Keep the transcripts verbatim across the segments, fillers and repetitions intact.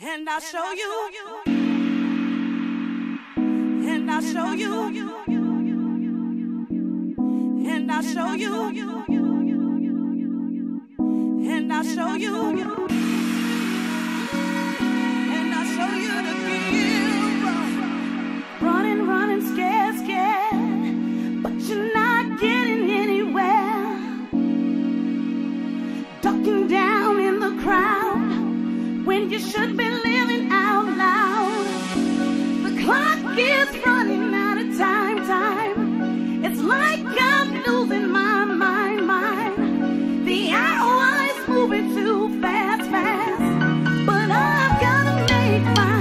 And I'll show you. And I'll show you. And I'll show you. And I'll show you. And I'll show you the field. Running, running, scared, scared. But you're not getting anywhere. Ducking down in the crowd when you should be living out loud. The clock is running out of time, time. It's like I'm losing my mind, mind. The hour is moving too fast, fast. But I've gotta make mine.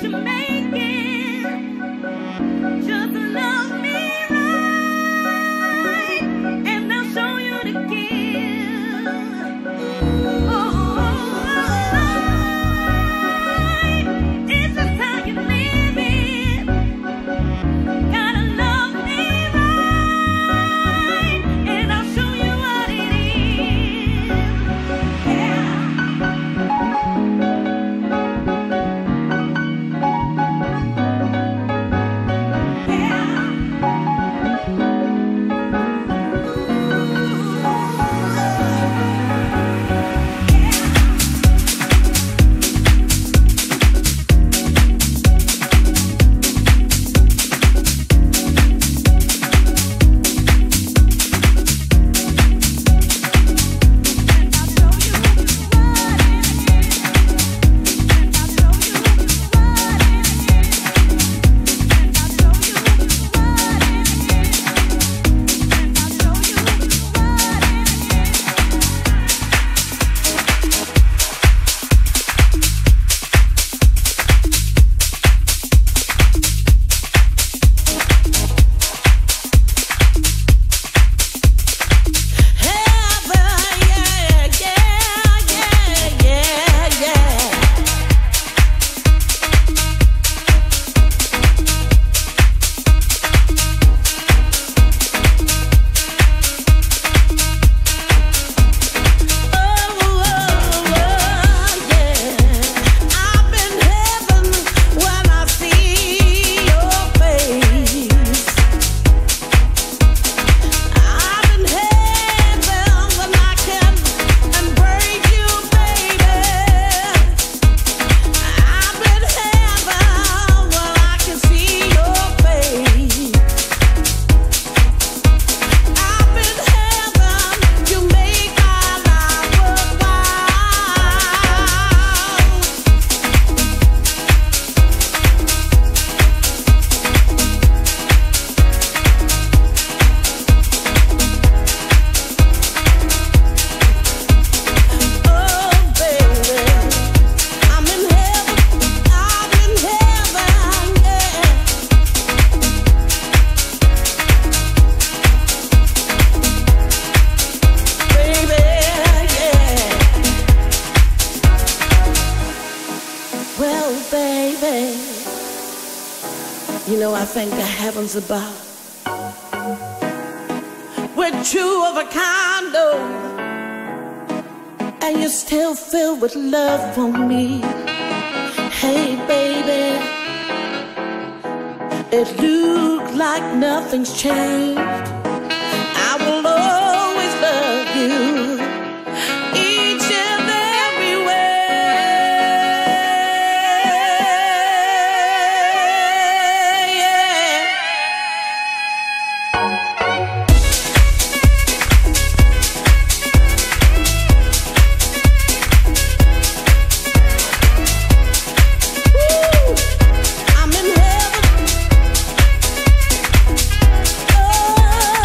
Oh, know I thank the heavens above. We're two of a kind, oh, and you're still filled with love for me. Hey, baby, it looks like nothing's changed. I will always love you each and every way. Yeah. Woo! I'm in heaven. Oh.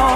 So